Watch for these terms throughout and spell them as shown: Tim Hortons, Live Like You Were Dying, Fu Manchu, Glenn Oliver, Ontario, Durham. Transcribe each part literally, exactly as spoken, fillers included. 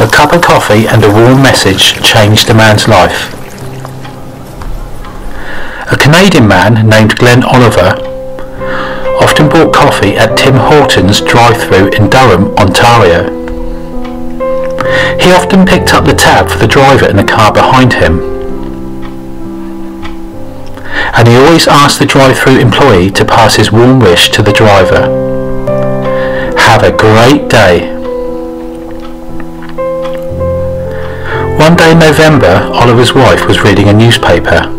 A cup of coffee and a warm message changed the man's life. A Canadian man named Glenn Oliver often bought coffee at Tim Hortons drive-thru in Durham, Ontario. He often picked up the tab for the driver in the car behind him, and he always asked the drive-thru employee to pass his warm wish to the driver. Have a great day. One day in November, Oliver's wife was reading a newspaper.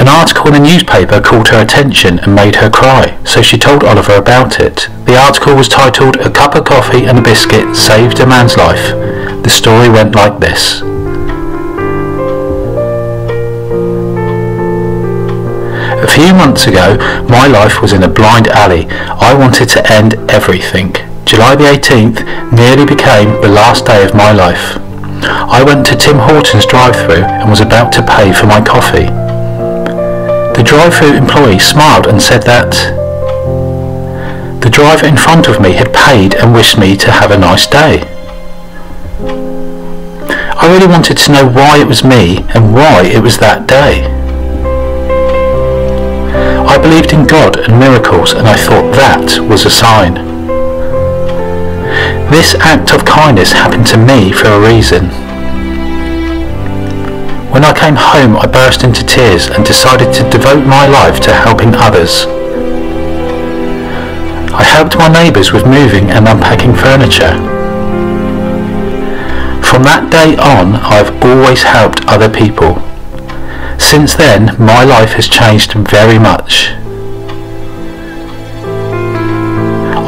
An article in the newspaper caught her attention and made her cry, so she told Oliver about it. The article was titled, "A Cup of Coffee and a Biscuit Saved a Man's Life." The story went like this. A few months ago, my life was in a blind alley. I wanted to end everything. July the eighteenth nearly became the last day of my life. I went to Tim Hortons drive-thru and was about to pay for my coffee. The drive-thru employee smiled and said that the driver in front of me had paid and wished me to have a nice day. I really wanted to know why it was me and why it was that day. I believed in God and miracles, and I thought that was a sign. This act of kindness happened to me for a reason. When I came home, I burst into tears and decided to devote my life to helping others. I helped my neighbours with moving and unpacking furniture. From that day on, I've always helped other people. Since then, my life has changed very much.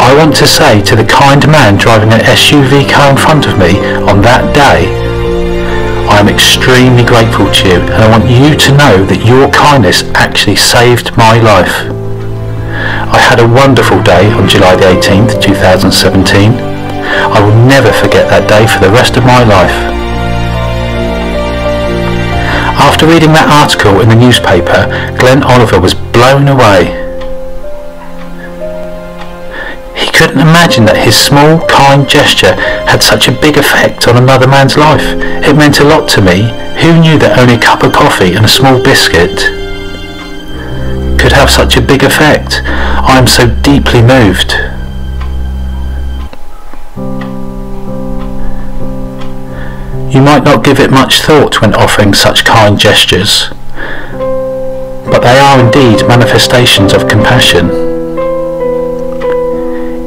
I want to say to the kind man driving an S U V car in front of me on that day, I am extremely grateful to you, and I want you to know that your kindness actually saved my life. I had a wonderful day on July the eighteenth, two thousand seventeen. I will never forget that day for the rest of my life. After reading that article in the newspaper, Glenn Oliver was blown away. He couldn't imagine that his small, kind gesture had such a big effect on another man's life. It meant a lot to me. Who knew that only a cup of coffee and a small biscuit could have such a big effect? I am so deeply moved. You might not give it much thought when offering such kind gestures, but they are indeed manifestations of compassion.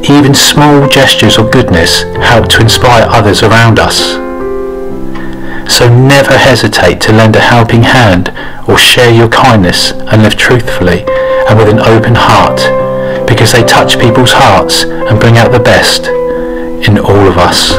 Even small gestures of goodness help to inspire others around us. So never hesitate to lend a helping hand or share your kindness, and live truthfully and with an open heart, because they touch people's hearts and bring out the best in all of us.